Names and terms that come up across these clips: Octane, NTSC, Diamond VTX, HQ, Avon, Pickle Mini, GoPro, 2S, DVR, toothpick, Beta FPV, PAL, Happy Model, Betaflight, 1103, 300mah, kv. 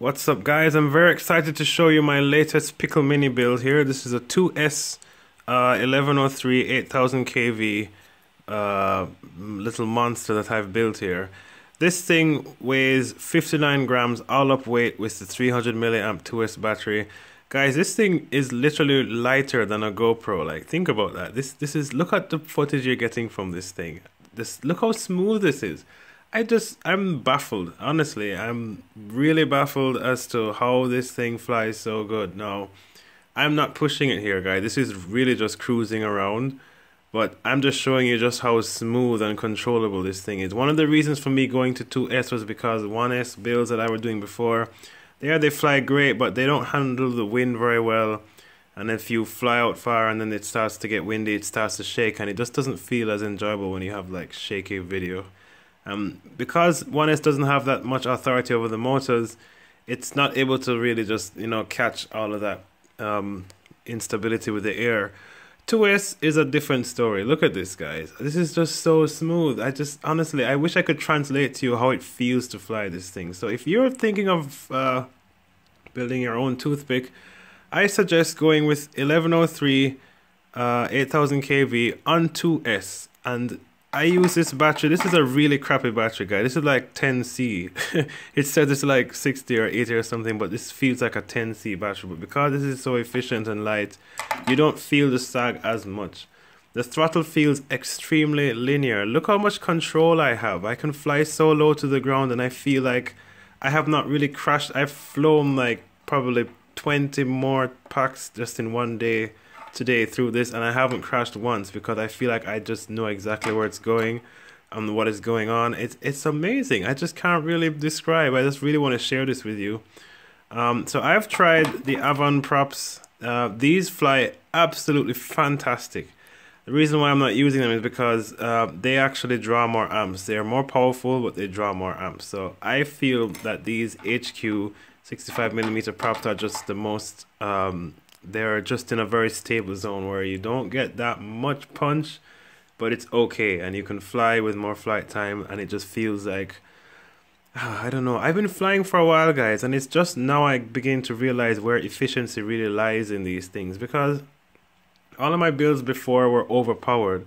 What's up, guys? I'm very excited to show you my latest Pickle Mini build here. This is a 2S 1103 8000 kv little monster that I've built here. This thing weighs 59 grams all up weight with the 300 milliamp 2S battery. Guys, this thing is literally lighter than a GoPro. Like, think about that. This is, look at the footage you're getting from this thing. Look how smooth this is. I'm baffled, honestly. I'm really baffled as to how this thing flies so good. Now, I'm not pushing it here, guys. This is really just cruising around, but I'm just showing you just how smooth and controllable this thing is. One of the reasons for me going to 2S was because 1S builds that I was doing before, they fly great, but they don't handle the wind very well. And if you fly out far and then it starts to get windy, it starts to shake, and it just doesn't feel as enjoyable when you have like shaky video. Because 1S doesn't have that much authority over the motors, it's not able to really just, you know, catch all of that instability with the air. 2S is a different story. Look at this, guys. This is just so smooth. Honestly, I wish I could translate to you how it feels to fly this thing. So if you're thinking of building your own toothpick, I suggest going with 1103 8000 kV on 2S. And I use this battery. This is a really crappy battery, guys. This is like 10C. It says it's like 60 or 80 or something, but this feels like a 10C battery. But because this is so efficient and light, you don't feel the sag as much. The throttle feels extremely linear. Look how much control I have. I can fly so low to the ground and I feel like I have not really crashed. I've flown like probably 20 more packs just in one day today through this, and I haven't crashed once because I feel like I just know exactly where it's going and what is going on. It's amazing. I just can't really describe. I just really want to share this with you. So I've tried the Avon props. These fly absolutely fantastic. The reason why I'm not using them is because they actually draw more amps. They're more powerful, but they draw more amps. So I feel that these HQ 65mm props are just the most they're just in a very stable zone where you don't get that much punch, but it's okay, and you can fly with more flight time, and it just feels like, I don't know. I've been flying for a while, guys, and it's just now I begin to realize where efficiency really lies in these things, because all of my builds before were overpowered,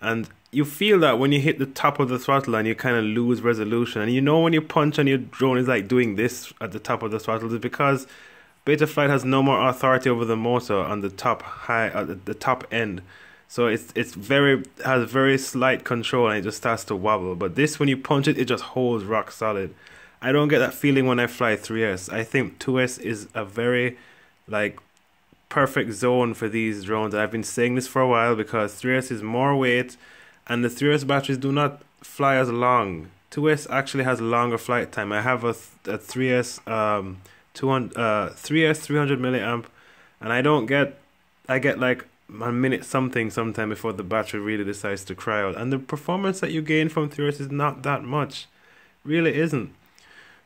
and you feel that when you hit the top of the throttle and you kind of lose resolution, and you know when you punch and your drone is like doing this at the top of the throttle, is because Betaflight has no more authority over the motor on the top top end, so it has very slight control and it just starts to wobble. But this, when you punch it, it just holds rock solid. I don't get that feeling when I fly 3S. I think 2S is a very like perfect zone for these drones. I've been saying this for a while because 3S is more weight, and the 3S batteries do not fly as long. 2S actually has longer flight time. I have a 3S 3S 300 milliamp, and I get like a minute something sometime before the battery really decides to cry out, and the performance that you gain from 3S is not that much, really isn't.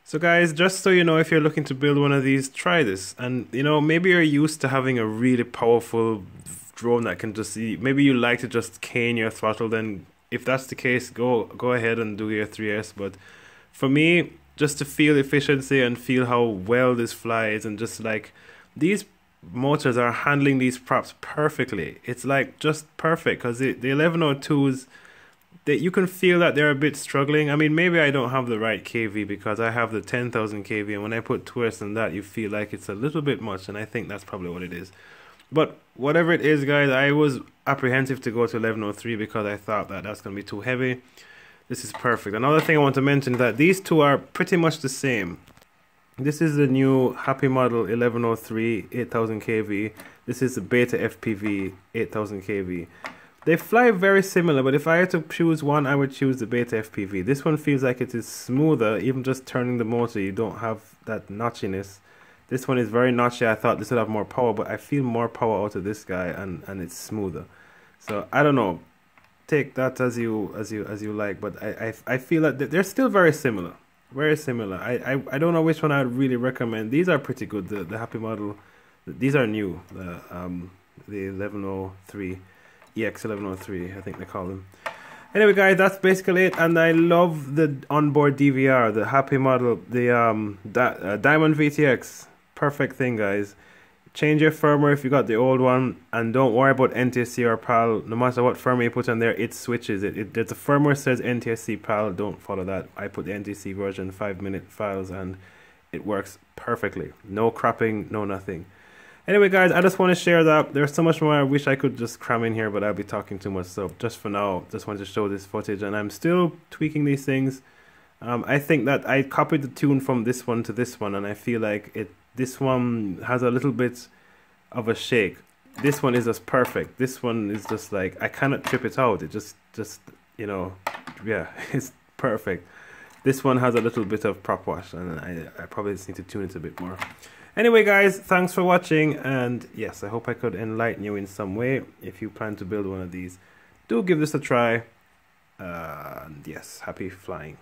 So guys, just so you know, if you're looking to build one of these, try this. And you know, maybe you're used to having a really powerful drone that can just see, maybe you like to just cane your throttle, then if that's the case, go ahead and do your 3S. But for me, just to feel efficiency and feel how well this flies, and just like these motors are handling these props perfectly. It's like just perfect, because the 1102s, that you can feel that they're a bit struggling. I mean, maybe I don't have the right kv because I have the 10,000 kv, and when I put 2S in that, you feel like it's a little bit much, and I think that's probably what it is. But whatever it is, guys, I was apprehensive to go to 1103 because I thought that that's going to be too heavy. This is perfect. Another thing I want to mention is that these two are pretty much the same. This is the new Happy Model 1103 8000 kV. This is the Beta FPV 8000 kV. They fly very similar, but if I had to choose one, I would choose the Beta FPV. This one feels like it is smoother. Even just turning the motor, you don't have that notchiness. This one is very notchy. I thought this would have more power, but I feel more power out of this guy, and it's smoother. So I don't know. Take that as you like, but I feel that they're still very similar, very similar. I don't know which one I'd really recommend. These are pretty good. The Happy Model, these are new. The 1103 EX 1103, I think they call them. Anyway guys, that's basically it, and I love the onboard DVR, the Happy Model, the Diamond VTX. Perfect thing guys. Change your firmware if you got the old one, and don't worry about NTSC or PAL. No matter what firmware you put on there, it switches it. There's a firmware that says NTSC PAL, don't follow that. I put the NTSC version, 5-minute files, and it works perfectly. No cropping, no nothing. Anyway guys, I just want to share that. There's so much more I wish I could just cram in here, but I'll be talking too much. So just for now, just wanted to show this footage, and I'm still tweaking these things. I think that I copied the tune from this one to this one, and I feel like this one has a little bit of a shake. This one is just perfect. This one is just like, I cannot trip it out. It just you know, yeah, it's perfect. This one has a little bit of prop wash, and I probably just need to tune it a bit more. Anyway guys, thanks for watching, and yes, I hope I could enlighten you in some way. If you plan to build one of these, do give this a try. And yes, happy flying.